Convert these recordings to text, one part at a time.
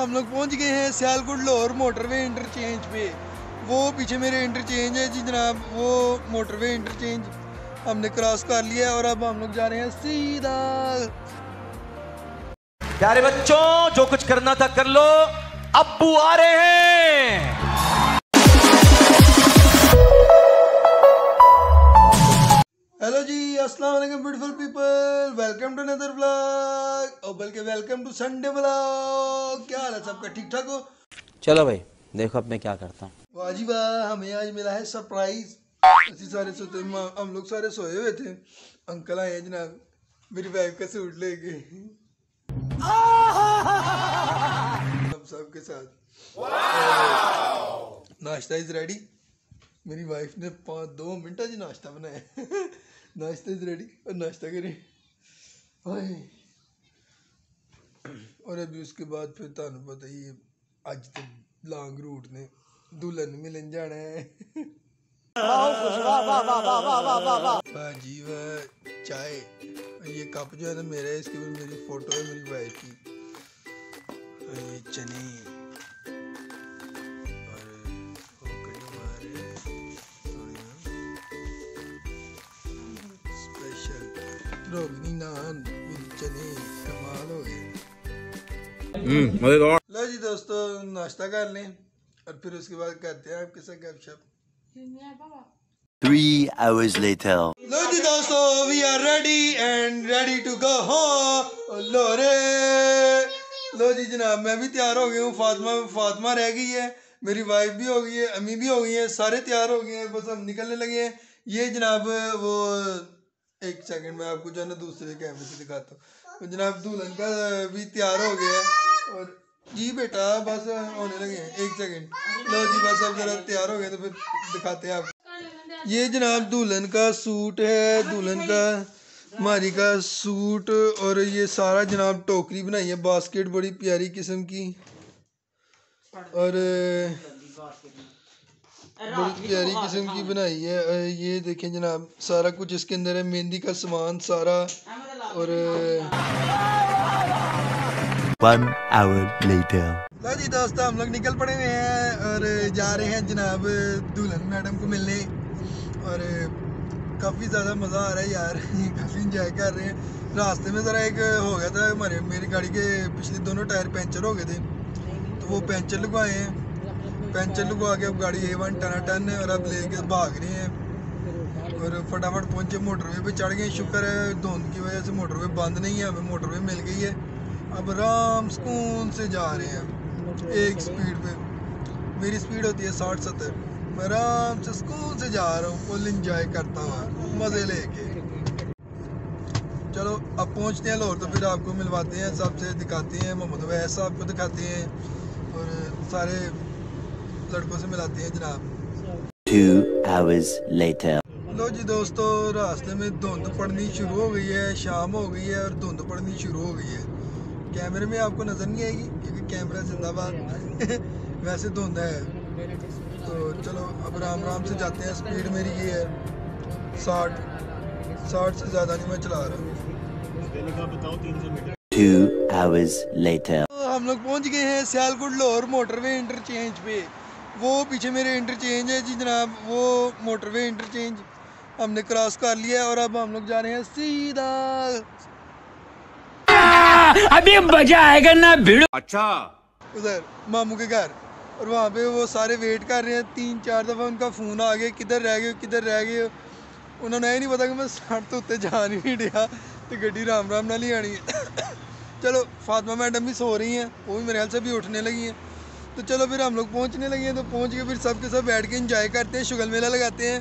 हम लोग पहुंच गए हैं सियालकोट लाहौर मोटरवे इंटरचेंज पे। वो पीछे मेरे इंटरचेंज है जी जनाब, वो मोटरवे इंटरचेंज हमने क्रॉस कर लिया है और अब हम लोग जा रहे हैं सीधा। प्यारे बच्चों, जो कुछ करना था कर लो, अब्बू आ रहे हैं। हेलो जी, अस्सलाम वालेकुम beautiful people, welcome to another vlog, और बल्कि वेलकम टू संडे व्लॉग। क्या हाल है सबका, ठीक ठाक हो? चलो भाई देखो अब मैं क्या करता हूँ। वाह जी वाह, हमें आज मिला है सरप्राइज। ऐसे सारे सोते, हम लोग सारे सोए हुए थे, अंकल आए हैं जनाब मेरी वाइफ का सूट लेके हम सब के साथ। नाश्ता इज रेडी, मेरी वाइफ ने 2 मिनट जी नाश्ता बनाया नाश्ता इज रेडी और नाश्ता करें और अभी उसके बाद फिर तुहानू पता ही है अज तो लॉन्ग रूट ने दुल्हन मिलन जाना है वाह जी वाह। चाय, ये कप जो है ना मेरा है, इसके ऊपर मेरी फोटो है मेरी वाइफ की, और ये चने कमाल हो गया। लो जी दोस्तों, नाश्ता कर लें और फिर उसके बाद करते हैं आपके साथ गपशप। 3 hours later। लो जी दोस्तों, we are ready and ready to go home। लो रे, लो जी जनाब मैं भी तैयार हो गया हूँ, फातिमा रह गई है, मेरी वाइफ भी हो गई है, अम्मी भी हो गई है, सारे तैयार हो गए हैं, बस हम निकलने लगे हैं। ये जनाब वो एक सेकंड में आपको जो है ना दूसरे कैमरे से दिखाता हूँ। जनाब दुल्हन का भी तैयार हो गया है और जी बेटा बस होने लगे हैं, एक सेकंड। लो जी बस अब जरा तैयार हो गए तो फिर दिखाते हैं आप। ये जनाब दुल्हन का सूट है, दुल्हन का मारी का सूट, और ये सारा जनाब टोकरी बनाई है, बास्केट बड़ी प्यारी किस्म की, और बड़ी प्यारी किस्म की बनाई है। ये देखें जनाब सारा कुछ इसके अंदर है, मेहंदी का सामान सारा। और लो जी दोस्तों, हम लोग निकल पड़े हुए हैं और जा रहे हैं जनाब दुल्हन मैडम को मिलने, और काफ़ी ज़्यादा मज़ा आ रहा है यार, काफ़ी इंजॉय कर रहे हैं। रास्ते में ज़रा एक हो गया था हमारे, मेरी गाड़ी के पिछले दोनों टायर पंचर हो गए थे, तो वो पंचर लगवाए हैं, पंचर लगवा के अब गाड़ी A1 टनाटन है और अब लेके भाग रहे हैं और फटाफट पहुँचे मोटरवे पे चढ़ गए। शुक्र है धुंध की वजह से मोटरवे बंद नहीं है, हमें मोटरवे मिल गई है, अब आराम सुकून से जा रहे हैं एक स्पीड पे। मेरी स्पीड होती है 60-70, मैं आराम से सुकून से जा रहा हूँ, फुल इंजॉय करता हुआ मज़े लेके। चलो अब पहुँचते हैं लाहौर, तो फिर आपको मिलवाते हैं सबसे, दिखाते हैं मोहम्मद वैस साहब को दिखाते हैं और सारे लड़कों से मिलाते हैं जनाब। 2 hours later। लो जी दोस्तों, रास्ते में धुंध पड़नी शुरू हो गई है, शाम हो गई है और धुंध पड़नी शुरू हो गई है। कैमरे में आपको नजर नहीं आएगी क्योंकि कैमरा जिंदाबाद वैसे धुंध है। तो चलो अब आराम आराम से जाते हैं। स्पीड मेरी ये है 60 से ज्यादा नहीं मैं चला रहा हूँ। 2 hours later। हम लोग पहुँच गए हैं सियालकोट लाहौर मोटरवे इंटरचेंज पे। वो पीछे मेरे इंटरचेंज है जी जनाब, वो मोटरवे इंटरचेंज हमने क्रॉस कर लिया है और अब हम लोग जा रहे हैं सीधा। अभी मजा आएगा ना भीड़, अच्छा उधर मामू के घर, और वहाँ पे वो सारे वेट कर रहे हैं। 3-4 दफ़ा उनका फ़ोन आ गया, किधर रह गए किधर रह गए। उन्होंने नहीं पता कि मैं 60 तो उत्ते जा नहीं दिया, तो गड्डी राम राम ना ले आनी है। चलो फातिमा मैडम भी सो रही हैं, वो भी मेरे ख्याल से भी उठने लगी हैं। तो चलो फिर हम लोग पहुंचने लगे हैं, तो पहुंच के फिर सबके साथ बैठ के इंजॉय करते हैं, शुगल मेला लगाते हैं।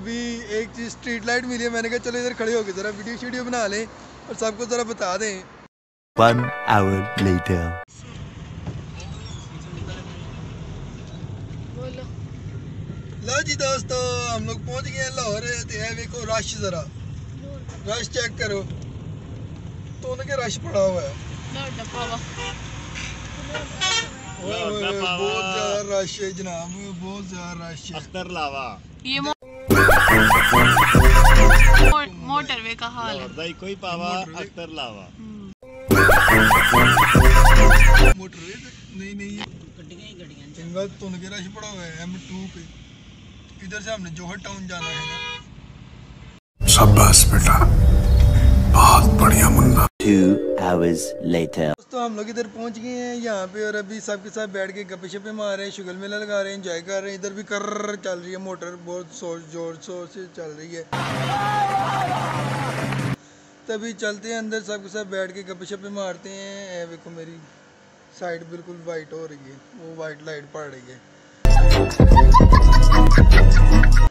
अभी एक चीज़ स्ट्रीट लाइट मिली है, मैंने कहा चलो इधर खड़े होकर ज़रा वीडियो शीडियो बना लें और सबको ज़रा बता दें। 1 hour later। लो जी दोस्तों, हम लोग पहुँच गए हैं लाहौर। देखो रश, ज़रा रश चेक करो, तो उनके रश पड़ा हुआ है, बहुत ज्यादा रश है जनाब, बहुत ज्यादा रश है। अख्तर लावा ये मोटरवे का हाल है भाई, कोई पावा अख्तर लावा मोटरवे नहीं नहीं गड्डियाँ तो रश पड़ा हुआ है M2 पे। इधर से हमने जोहर टाउन जाना है। शाबाश बेटा, बहुत बढ़िया मुन्ना। 2 hours later दोस्तों हम लोग इधर पहुंच गए हैं यहाँ पे, और अभी सबके साथ बैठ के गप्पे शप्पे मार रहे हैं, शुगल मेला लगा रहे हैं, एंजॉय कर रहे हैं। इधर भी कर चल रही है मोटर, बहुत जोर शोर से चल रही है। तभी चलते हैं अंदर, सबके साथ बैठ के गप्पे शप्पे मारते हैं। देखो मेरी साइड बिल्कुल वाइट हो रही है, वो वाइट लाइट पड़ रही है।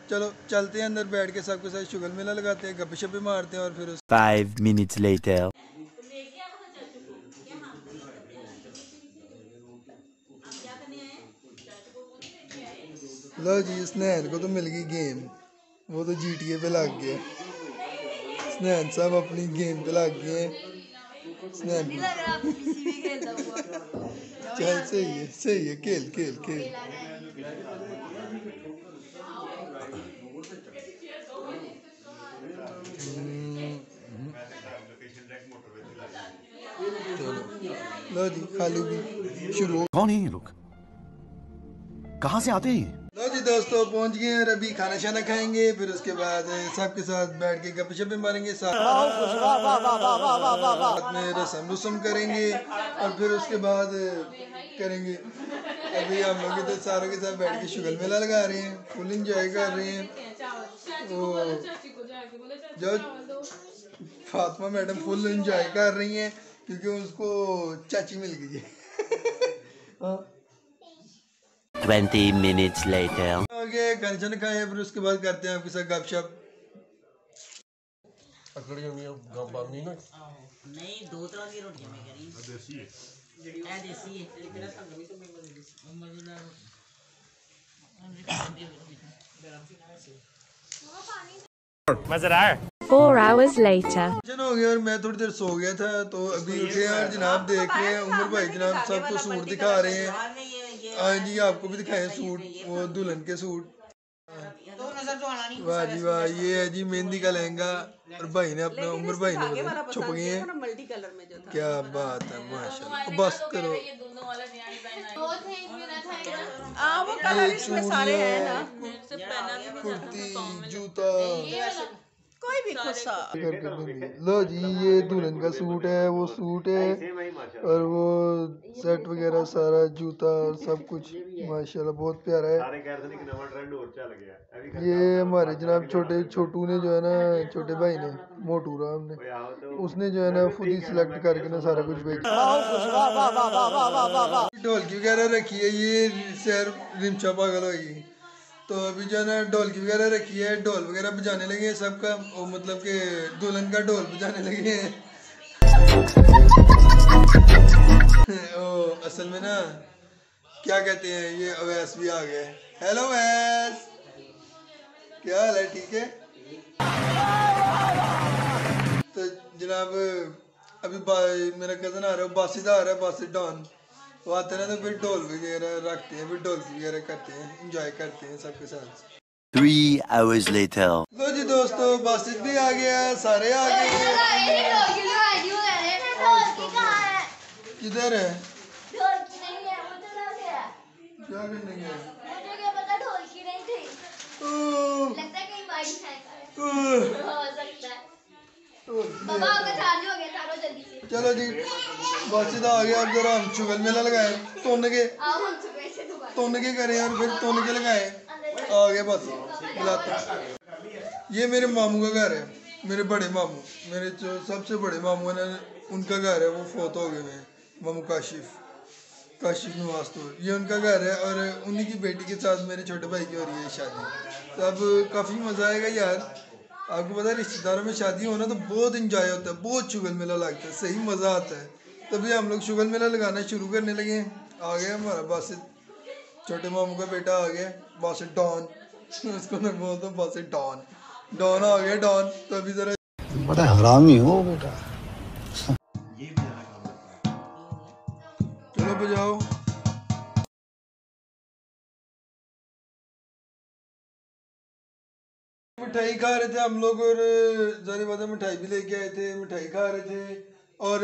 चलो चलते हैं अंदर, बैठ के सबके साथ शुगल मेला लगाते हैं, गप्पे शप्पे मारते हैं और फिर 5 minutes later लो जी स्नैन को तो मिल गई गेम, वो तो GTA पे लग गया। स्नैन साहब अपनी गेम पे लग गए। चल सही है, खेल खेल खेल। लो जी खाली भी शुरू। कौन है ये लोग, कहाँ से आते हैं? लो जी दोस्तों पहुंच गए हैं, अभी खाना शाना खाएंगे, फिर उसके बाद सबके साथ बैठ के गप्पे शप्पे मारेंगे, साथ में रसम रुसम करेंगे, और फिर उसके बाद करेंगे। अभी हम लोग इधर सारों के साथ बैठ के शुगल मेला लगा रहे हैं, फुल इंजॉय कर रहे हैं। वो जो फातिमा मैडम फुल इंजॉय कर रही हैं क्योंकि उसको चाची मिल गई है। 20 minutes later ओके कंचन खाए, फिर उसके बाद करते हैं आपके साथ गपशप। अकड़ गई अब गप्पा में ना नहीं, दो तरह की रोटियां मैं करी, देसी है ए देसी है, लेकिन सब भी तो मजेदार है, मजा आया। 4 hours later जन हो गया और मैं थोड़ी देर सो गया था, तो अभी उठे और जनाब देख रहे हैं उमर भाई जनाब सबको सूट दिखा रहे हैं। हाँ जी आपको भी दिखाए सूट, वो दुल्हन के सूट। वाह जी वाह, ये है जी मेहंदी का लहंगा, और भाई ने अपना उमर भाई ने छुप गए हैं। क्या बात है माशाल्लाह, बस करो। वो कलर इसमें सारे हैं ना, कुर्ती जूता कोई भी गुस्सा। लो जी ये दुल्हन का सूट है, वो सूट है और वो सेट वगैरह सारा, जूता और सब कुछ माशाल्लाह बहुत प्यारा है। ये हमारे जनाब छोटे छोटू ने जो है ना, छोटे भाई ने मोटू राम ने, उसने जो है ना खुद ही सिलेक्ट करके ना सारा कुछ भेजा। ढोलकी वगैरह रखी है, ये सैर रिमछा पागल होगी, तो अभी जो है ना ढोलकी वगैरह रखी है, ढोल वगैरह बजाने लगे हैं सबका, और मतलब के दुल्हन का ढोल बजाने लगे हैं। ओ असल में ना क्या कहते हैं, ये अवैस भी आ गया है। हेलो अवैस, क्या हाल है, ठीक है? तो जनाब अभी मेरा कजन आ रहा है, बासित आ रहा है, बासित डॉन वो आते हैं ना, तो फिर ढोल वगैरह रखते हैं, फिर ढोल वगैरह करते हैं, एंजॉय करते हैं सबके साथ। 3 hours later लो जी दोस्तों बासित भी आ गया, सारे आ गए। किधर है? क्या करने गया? मुझे क्या पता ढोल की नहीं थी, लगता है कहीं मारी है, हो सकता है। बाबा हो गया जल्दी से। चलो जी बासित आ गया, अब जरा हम शुगल मेला लगाए, तोने के करें और फिर तोने के लगाए। आ गया बस बुलाते। ये मेरे मामू का घर है, मेरे बड़े मामू, मेरे जो सबसे बड़े मामू ने उनका घर है, वो फोत हो गए हैं, मामू काशिफ नवास्तूर, ये उनका घर है। और उन्हीं की बेटी के साथ मेरे छोटे भाई की हो रही है शादी, तो अब काफ़ी मज़ा आएगा यार। आपको पता है रिश्तेदारों में शादी होना तो बहुत इंजॉय होता है, बहुत शुगल मेला लगता है, सही मज़ा आता है। तभी हम लोग शुगल मेला लगाना शुरू करने लगे। आ गया हमारा बासित, छोटे मामू का बेटा आ गया बासित डॉन, उसको मैं बोलता हूँ बासित डॉन, डॉन आ गया डॉन। तभी जरा बड़ा हरामी हो बेटा। चलो बजाओ। मिठाई खा रहे थे हम लोग, और जारी बात है मिठाई भी लेके आए थे, मिठाई खा रहे थे और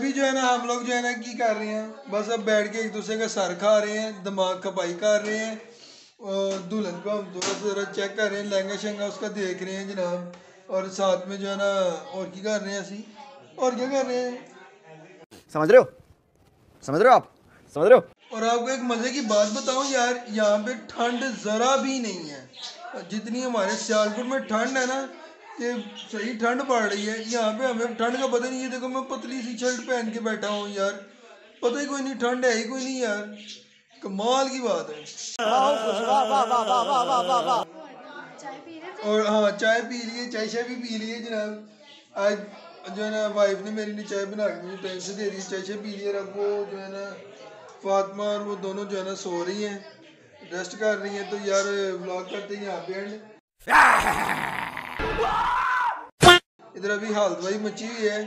अभी जो है ना हम लोग जो है ना की कर रहे हैं, बस अब बैठ के एक दूसरे का सर खा रहे हैं, दिमाग खपाई कर रहे हैं। और दुल्हन को हम तो बस जरा चेक कर रहे हैं, लहंगा शहंगा उसका देख रहे हैं जनाब, और साथ में जो है ना और क्या कर रहे हैं असी, और क्या कर रहे हैं, समझ रहे हो, समझ रहे हो आप, समझ रहे हो। और आपको एक मज़े की बात बताऊं यार, यहाँ पे ठंड ज़रा भी नहीं है, जितनी हमारे सियालकोट में ठंड है ना, ये सही ठंड पड़ रही है। यहाँ पे हमें ठंड का पता नहीं है, देखो मैं पतली सी शर्ट पहन के बैठा हूँ यार, पता ही कोई नहीं, ठंड है ही कोई नहीं यार, कमाल की बात है। और हाँ चाय पी लिए, चाय शाय भी पी लिए जनाब, आज जो है ना वाइफ ने मेरी ने चाय बना के मुझे टाइम से दे दी, चाय शाय पी लिए। अब वो जो है ना फातिमा और वो दोनों जो है ना सो रही हैं, रेस्ट कर रही हैं। तो यार व्लॉग करते हैं यहाँ पे, इधर अभी हालत भाई मची हुई है।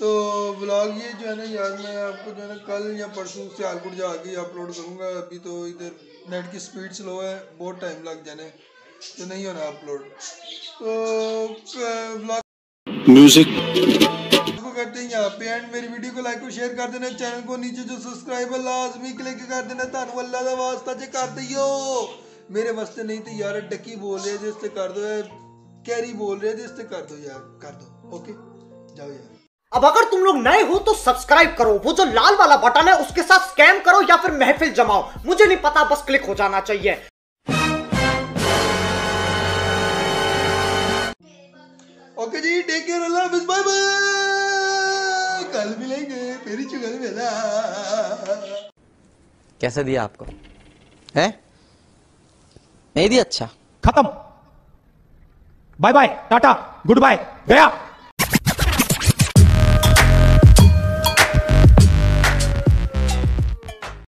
तो व्लॉग ये जो है ना यार मैं आपको जो है ना कल या परसों सियालकोट जाके अपलोड करूँगा। अभी तो इधर नेट की स्पीड स्लो है, बहुत टाइम लग जाने तो नहीं होना अपलोड। तो ब्लॉग म्यूजिक को करते हैं यहाँ पे एंड। मेरी वीडियो को लाइक और शेयर कर देना, चैनल को नीचे जो सब्सक्राइब है लाजमी क्लिक कर देना। धन्नवाद अल्लाह का वास्ता जे कर दियो, मेरे वास्ते नहीं तो यार डकी बोल रहे जिससे कर दो, कैरी बोल रहे जिससे कर दो यार, कर दो। ओके जाओ यार। अब अगर तुम लोग नए हो तो सब्सक्राइब करो, वो जो लाल वाला बटन है उसके साथ स्कैम करो या फिर महफिल जमाओ, मुझे नहीं पता, बस क्लिक हो जाना चाहिए। ओके जी, टेक केयर, अल्लाह हाफिज़, बाय बाय, कल मिलेंगे फिर चुगल मेला। कैसा दिया आपको, हैं? नहीं दिया, अच्छा खत्म, bye bye, tata, goodbye, गया।